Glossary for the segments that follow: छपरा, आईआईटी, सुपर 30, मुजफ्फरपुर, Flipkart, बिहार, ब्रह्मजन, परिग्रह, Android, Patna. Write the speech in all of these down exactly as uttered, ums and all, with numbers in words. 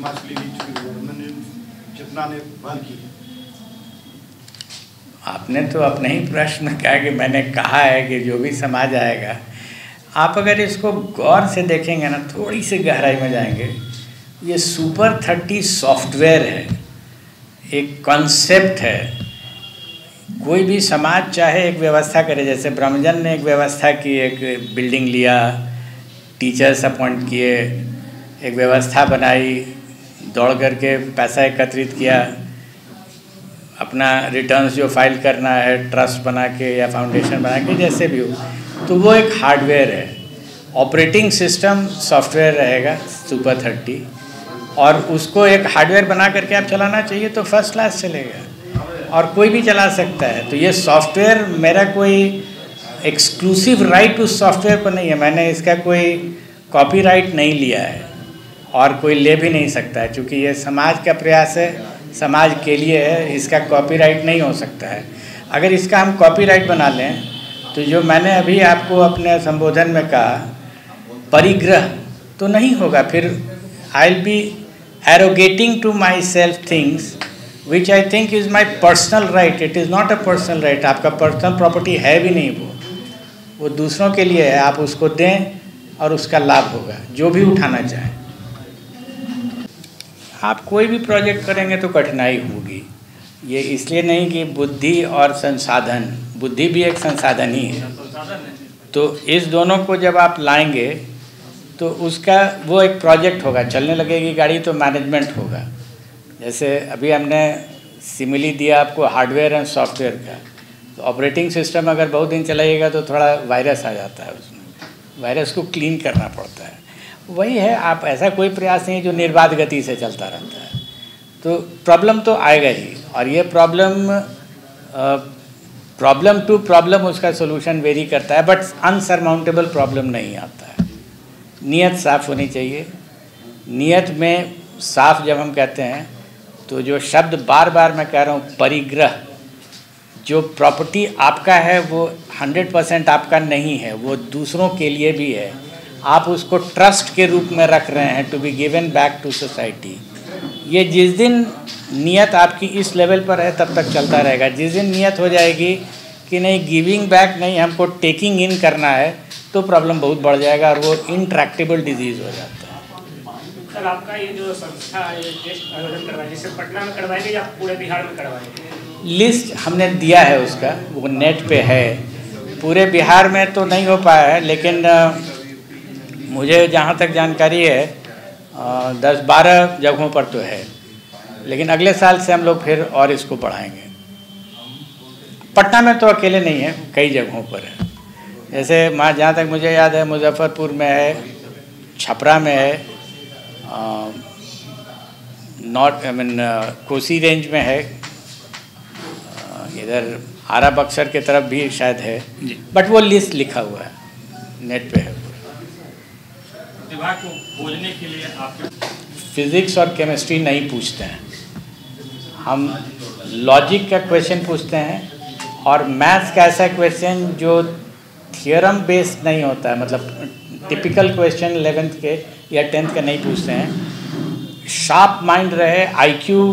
समाज के लिए ब्राह्मण चेतना ने पहल की। आपने तो अपने ही प्रश्न कहा कि मैंने कहा है कि जो भी समाज आएगा, आप अगर इसको गौर से देखेंगे ना, थोड़ी सी गहराई में जाएंगे, ये सुपर थर्टी सॉफ्टवेयर है, एक कॉन्सेप्ट है। कोई भी समाज चाहे एक व्यवस्था करे, जैसे ब्रह्मजन ने एक व्यवस्था की, एक बिल्डिंग लिया, टीचर्स अपॉइंट किए, एक व्यवस्था बनाई, दौड़ करके पैसा एकत्रित किया, अपना रिटर्न्स जो फाइल करना है ट्रस्ट बना के या फाउंडेशन बना के, जैसे भी हो, तो वो एक हार्डवेयर है। ऑपरेटिंग सिस्टम सॉफ्टवेयर रहेगा सुपर थर्टी, और उसको एक हार्डवेयर बना करके आप चलाना चाहिए तो फर्स्ट क्लास चलेगा और कोई भी चला सकता है। तो ये सॉफ्टवेयर, मेरा कोई एक्सक्लूसिव राइट उस सॉफ्टवेयर पर नहीं है, मैंने इसका कोई कॉपीराइट नहीं लिया है और कोई ले भी नहीं सकता है, चूँकि ये समाज का प्रयास है, समाज के लिए है, इसका कॉपीराइट नहीं हो सकता है। अगर इसका हम कॉपीराइट बना लें तो जो मैंने अभी आपको अपने संबोधन में कहा, परिग्रह तो नहीं होगा, फिर I will be arrogating to my self things which I think is my personal right. It is not a personal right, आपका पर्सनल प्रॉपर्टी है भी नहीं, वो वो दूसरों के लिए है, आप उसको दें और उसका लाभ होगा जो भी उठाना चाहें। आप कोई भी प्रोजेक्ट करेंगे तो कठिनाई होगी, ये इसलिए नहीं कि बुद्धि और संसाधन, बुद्धि भी एक संसाधन ही है, तो इस दोनों को जब आप लाएंगे तो उसका वो एक प्रोजेक्ट होगा, चलने लगेगी गाड़ी तो मैनेजमेंट होगा। जैसे अभी हमने सिमिली दिया आपको हार्डवेयर एंड सॉफ्टवेयर का, तो ऑपरेटिंग सिस्टम अगर बहुत दिन चलाइएगा तो थोड़ा वायरस आ जाता है, उसमें वायरस को क्लीन करना पड़ता है। वही है, आप ऐसा कोई प्रयास नहीं जो निर्बाध गति से चलता रहता है, तो प्रॉब्लम तो आएगा ही, और ये प्रॉब्लम प्रॉब्लम टू प्रॉब्लम उसका सॉल्यूशन वेरी करता है, बट अनसरमाउंटेबल प्रॉब्लम नहीं आता है। नियत साफ होनी चाहिए, नियत में साफ जब हम कहते हैं तो जो शब्द बार बार मैं कह रहा हूँ परिग्रह, जो प्रॉपर्टी आपका है वो हंड्रेड परसेंट आपका नहीं है, वो दूसरों के लिए भी है, आप उसको ट्रस्ट के रूप में रख रहे हैं, to be given back to society. ये जिस दिन नियत आपकी इस लेवल पर है तब तक चलता रहेगा, जिस दिन नियत हो जाएगी कि नहीं गिविंग बैक नहीं, हमको टेकिंग इन करना है, तो प्रॉब्लम बहुत बढ़ जाएगा और वो इंट्रैक्टेबल डिजीज़ हो जाता है। सर, आपका ये जो संस्था ये टेस्ट आयोजन करवाएगी, सिर्फ पटना में करवाएंगे या पूरे बिहार में करवाएंगे? लिस्ट हमने दिया है उसका, वो नेट पे है। पूरे बिहार में तो नहीं हो पाया है, लेकिन मुझे जहाँ तक जानकारी है आ, दस बारह जगहों पर तो है, लेकिन अगले साल से हम लोग फिर और इसको बढ़ाएंगे। पटना में तो अकेले नहीं है, कई जगहों पर है, जैसे माँ जहाँ तक मुझे याद है मुजफ्फरपुर में है, छपरा में है, north I mean Kosi range में है, आ, इधर आरा बक्सर की तरफ भी शायद है, बट वो लिस्ट लिखा हुआ है, नेट पे है। को खोजने के लिए आपके फिजिक्स और केमिस्ट्री नहीं पूछते हैं, हम लॉजिक का क्वेश्चन पूछते हैं, और मैथ्स का ऐसा क्वेश्चन जो थियोरम बेस्ड नहीं होता है, मतलब टिपिकल क्वेश्चन इलेवेंथ के या टेंथ के नहीं पूछते हैं। शार्प माइंड रहे, आईक्यू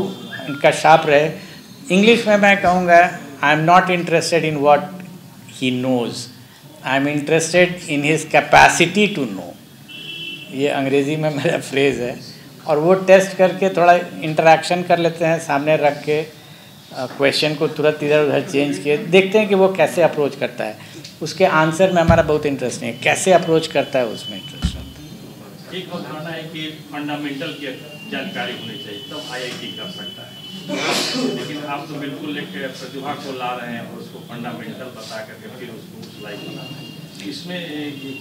इनका शार्प रहे। इंग्लिश में मैं कहूँगा, I am not interested in what he knows, I am interested in his capacity to know, ये अंग्रेज़ी में मेरा फ्रेज़ है। और वो टेस्ट करके थोड़ा इंटरेक्शन कर लेते हैं, सामने रख के क्वेश्चन को तुरंत इधर उधर चेंज किए, देखते हैं कि वो कैसे अप्रोच करता है। उसके आंसर में हमारा बहुत इंटरेस्ट नहीं है, कैसे अप्रोच करता है उसमें इंटरेस्ट होता है। एक उदाहरण है कि फंडामेंटल की जानकारी होनी चाहिए तब आई आई टी कर सकता है, लेकिन आप तो बिल्कुल एक प्रतिभा को ला रहे हैं और उसको फंडामेंटल बता करके फिर उसको उस लाइक बना रहे हैं। इसमें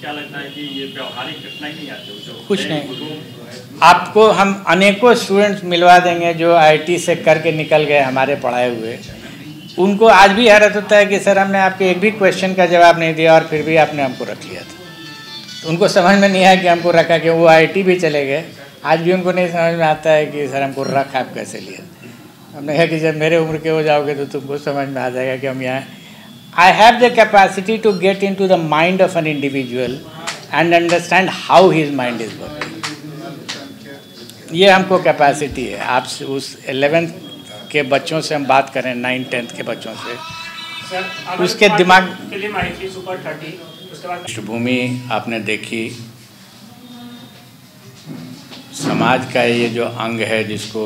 क्या लगता है कि ये व्यवहारिक घटना नहीं आती? जो कुछ नहीं, आपको हम अनेकों स्टूडेंट्स मिलवा देंगे जो आईआईटी से करके निकल गए हमारे पढ़ाए हुए, उनको आज भी हैरत होता है कि सर हमने आपके एक भी क्वेश्चन का जवाब नहीं दिया और फिर भी आपने हमको रख लिया था। तो उनको समझ में नहीं आया कि हमको रखा, कि वो आईआईटी भी चले गए, आज भी उनको नहीं समझ में आता है कि सर हमको रखा आप कैसे लिया। हमने कहा कि जब मेरे उम्र के हो जाओगे तो तुमको समझ में आ जाएगा कि हम यहाँ I have the capacity to get into the mind of an individual and understand how his mind is working. ये हमको कैपेसिटी है। आप उस एलेवेंथ के बच्चों से हम बात करें, नाइन टेंथ के बच्चों से, सर, उसके दिमाग फिल्म आई थी सुपर थर्टी, उसके बाद पृष्ठभूमि आपने देखी। समाज का ये जो अंग है जिसको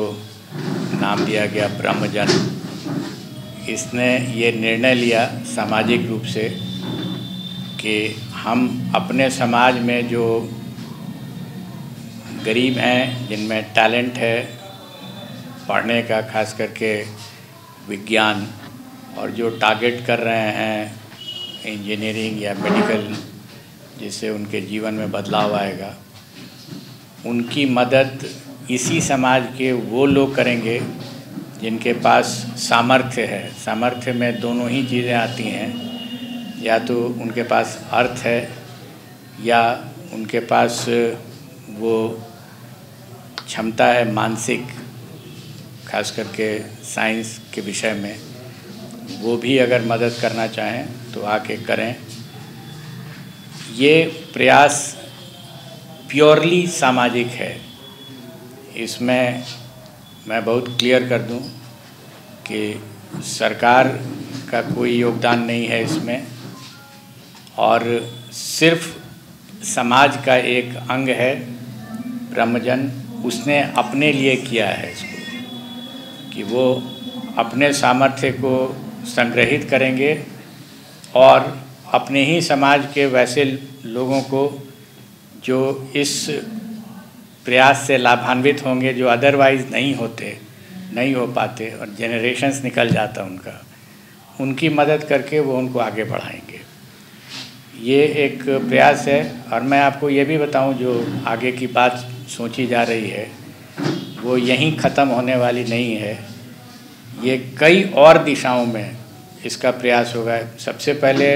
नाम दिया गया ब्रह्मजन, इसने ये निर्णय लिया सामाजिक रूप से कि हम अपने समाज में जो गरीब हैं, जिनमें टैलेंट है पढ़ने का, खास करके विज्ञान, और जो टारगेट कर रहे हैं इंजीनियरिंग या मेडिकल, जिससे उनके जीवन में बदलाव आएगा, उनकी मदद इसी समाज के वो लोग करेंगे जिनके पास सामर्थ्य है। सामर्थ्य में दोनों ही चीज़ें आती हैं, या तो उनके पास अर्थ है या उनके पास वो क्षमता है मानसिक, खास करके साइंस के विषय में। वो भी अगर मदद करना चाहें तो आके करें। ये प्रयास प्योरली सामाजिक है। इसमें मैं बहुत क्लियर कर दूं कि सरकार का कोई योगदान नहीं है इसमें, और सिर्फ समाज का एक अंग है ब्रह्मजन, उसने अपने लिए किया है इसको, कि वो अपने सामर्थ्य को संग्रहित करेंगे और अपने ही समाज के वैसे लोगों को जो इस प्रयास से लाभान्वित होंगे, जो अदरवाइज़ नहीं होते, नहीं हो पाते, और जेनरेशन्स निकल जाता उनका, उनकी मदद करके वो उनको आगे बढ़ाएंगे। ये एक प्रयास है। और मैं आपको ये भी बताऊं, जो आगे की बात सोची जा रही है वो यहीं ख़त्म होने वाली नहीं है। ये कई और दिशाओं में इसका प्रयास होगा। सबसे पहले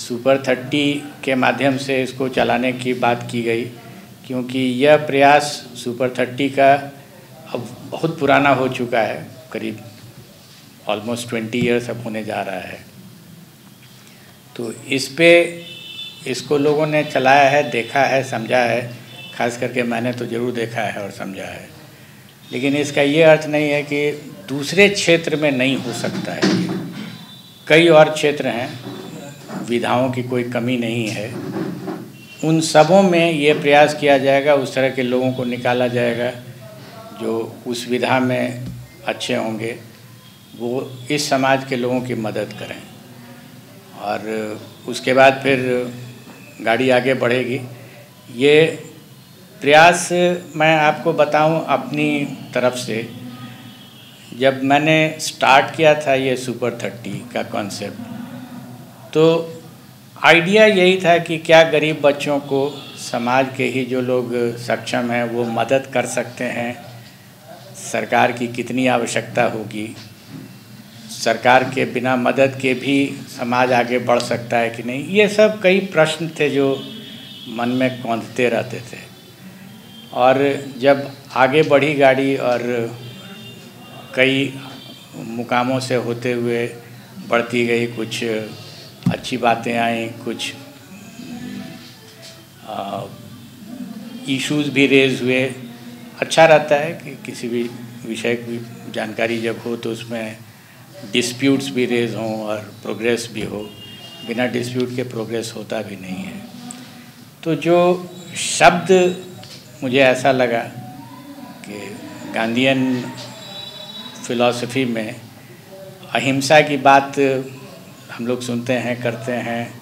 सुपर थर्टी के माध्यम से इसको चलाने की बात की गई, क्योंकि यह प्रयास सुपर थर्टी का अब बहुत पुराना हो चुका है, करीब ऑलमोस्ट ट्वेंटी इयर्स अब होने जा रहा है। तो इस पे इसको लोगों ने चलाया है, देखा है, समझा है, खास करके मैंने तो ज़रूर देखा है और समझा है। लेकिन इसका ये अर्थ नहीं है कि दूसरे क्षेत्र में नहीं हो सकता है। कई और क्षेत्र हैं, विधाओं की कोई कमी नहीं है, उन सबों में ये प्रयास किया जाएगा। उस तरह के लोगों को निकाला जाएगा जो उस विधा में अच्छे होंगे, वो इस समाज के लोगों की मदद करें, और उसके बाद फिर गाड़ी आगे बढ़ेगी। ये प्रयास मैं आपको बताऊं अपनी तरफ से, जब मैंने स्टार्ट किया था ये सुपर थर्टी का कॉन्सेप्ट, तो आइडिया यही था कि क्या गरीब बच्चों को समाज के ही जो लोग सक्षम हैं वो मदद कर सकते हैं, सरकार की कितनी आवश्यकता होगी, सरकार के बिना मदद के भी समाज आगे बढ़ सकता है कि नहीं। ये सब कई प्रश्न थे जो मन में कौंधते रहते थे। और जब आगे बढ़ी गाड़ी और कई मुकामों से होते हुए बढ़ती गई, कुछ अच्छी बातें आई, कुछ इश्यूज़ भी रेज़ हुए। अच्छा रहता है कि किसी भी विषय की जानकारी जब हो तो उसमें डिस्प्यूट्स भी रेज़ हों और प्रोग्रेस भी हो। बिना डिस्प्यूट के प्रोग्रेस होता भी नहीं है। तो जो शब्द मुझे ऐसा लगा कि गांधीयन फिलॉसफी में अहिंसा की बात हम लोग सुनते हैं, करते हैं,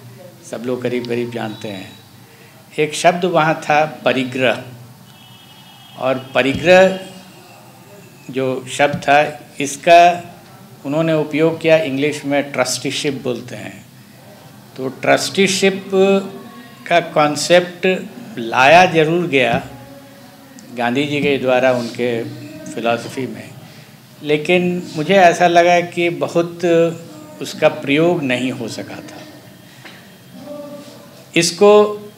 सब लोग करीब करीब जानते हैं। एक शब्द वहाँ था, परिग्रह। और परिग्रह जो शब्द था, इसका उन्होंने उपयोग किया, इंग्लिश में ट्रस्टीशिप बोलते हैं। तो ट्रस्टीशिप का कॉन्सेप्ट लाया ज़रूर गया गांधी जी के द्वारा उनके फिलॉसफी में, लेकिन मुझे ऐसा लगा कि बहुत उसका प्रयोग नहीं हो सका था। इसको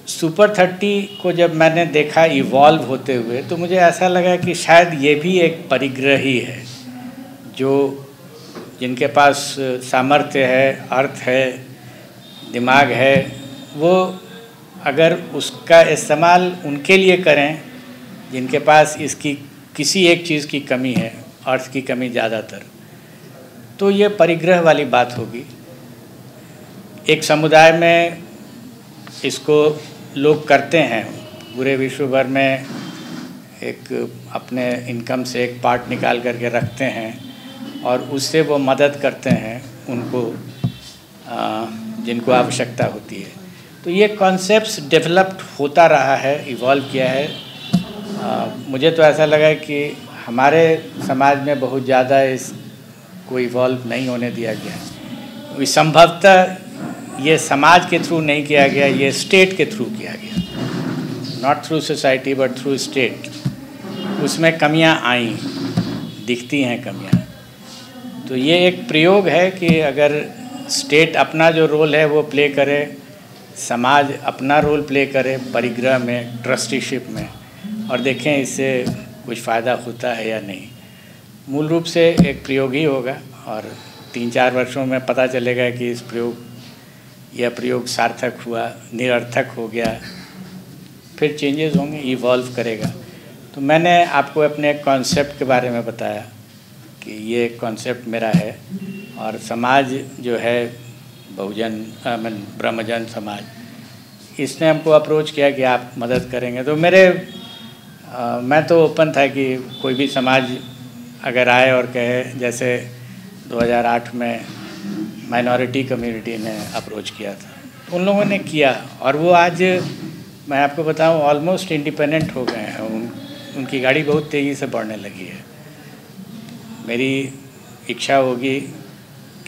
सुपर थर्टी को जब मैंने देखा इवॉल्व होते हुए, तो मुझे ऐसा लगा कि शायद ये भी एक परिग्रह ही है, जो जिनके पास सामर्थ्य है, अर्थ है, दिमाग है, वो अगर उसका इस्तेमाल उनके लिए करें जिनके पास इसकी किसी एक चीज़ की कमी है, अर्थ की कमी ज़्यादातर, तो ये परिग्रह वाली बात होगी। एक समुदाय में इसको लोग करते हैं, पूरे विश्व भर में एक अपने इनकम से एक पार्ट निकाल करके रखते हैं और उससे वो मदद करते हैं उनको आ, जिनको आवश्यकता होती है। तो ये कॉन्सेप्ट्स डेवलप्ड होता रहा है, इवॉल्व किया है। आ, मुझे तो ऐसा लगा कि हमारे समाज में बहुत ज़्यादा इसको इवॉल्व नहीं होने दिया गया। संभवतः ये समाज के थ्रू नहीं किया गया, ये स्टेट के थ्रू किया गया, not through society but through state. उसमें कमियां आई, दिखती हैं कमियां। तो ये एक प्रयोग है कि अगर स्टेट अपना जो रोल है वो प्ले करे, समाज अपना रोल प्ले करे परिग्रह में, ट्रस्टीशिप में, और देखें इससे कुछ फ़ायदा होता है या नहीं। मूल रूप से एक प्रयोग ही होगा और तीन चार वर्षों में पता चलेगा कि इस प्रयोग यह प्रयोग सार्थक हुआ, निरर्थक हो गया, फिर चेंजेस होंगे, इवॉल्व करेगा। तो मैंने आपको अपने कॉन्सेप्ट के बारे में बताया कि ये कॉन्सेप्ट मेरा है और समाज जो है बहुजन ब्रह्मजन समाज, इसने हमको अप्रोच किया कि आप मदद करेंगे। तो मेरे आ, मैं तो ओपन था कि कोई भी समाज अगर आए और कहे, जैसे दो हज़ार आठ में माइनॉरिटी कम्युनिटी ने अप्रोच किया था, उन लोगों ने किया और वो आज मैं आपको बताऊं ऑलमोस्ट इंडिपेंडेंट हो गए हैं। उन, उनकी गाड़ी बहुत तेज़ी से बढ़ने लगी है। मेरी इच्छा होगी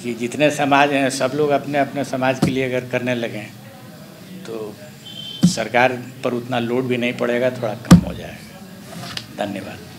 कि जितने समाज हैं सब लोग अपने अपने समाज के लिए अगर करने लगें तो सरकार पर उतना लोड भी नहीं पड़ेगा, थोड़ा कम हो जाएगा। धन्यवाद।